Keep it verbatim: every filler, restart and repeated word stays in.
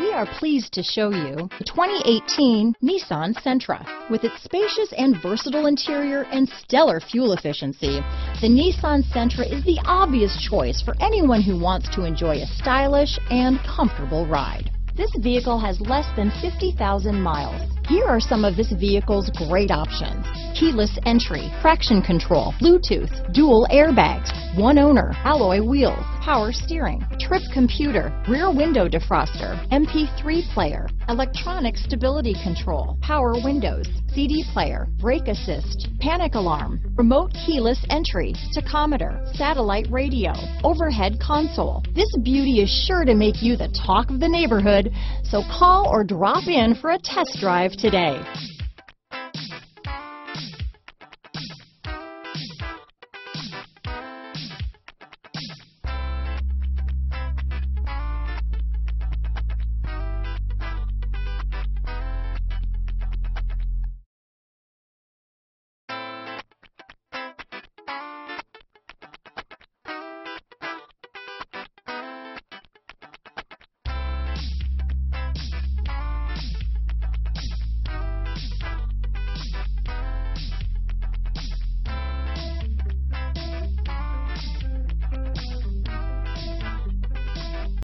We are pleased to show you the twenty eighteen Nissan Sentra. With its spacious and versatile interior and stellar fuel efficiency, the Nissan Sentra is the obvious choice for anyone who wants to enjoy a stylish and comfortable ride. This vehicle has less than fifty thousand miles. Here are some of this vehicle's great options: keyless entry, traction control, Bluetooth, dual airbags, one owner, alloy wheels, power steering, trip computer, rear window defroster, M P three player, electronic stability control, power windows, C D player, brake assist, panic alarm, remote keyless entry, tachometer, satellite radio, overhead console. This beauty is sure to make you the talk of the neighborhood, so call or drop in for a test drive today.